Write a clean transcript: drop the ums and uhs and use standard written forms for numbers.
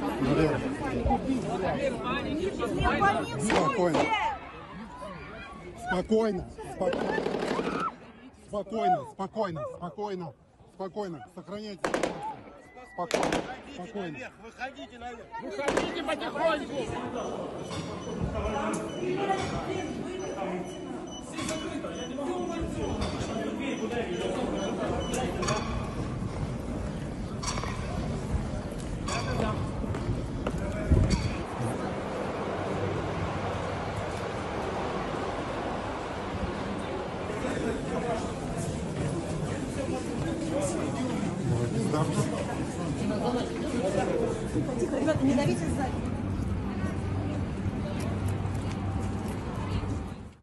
Спокойно. Спокойно. Спокойно. Спокойно. Спокойно. Спокойно. Сохраняйте. Спокойно. Спокойно. Выходите наверх. Выходите потихоньку. Все закрыто. Я не могу уйти. Ребята, не давите.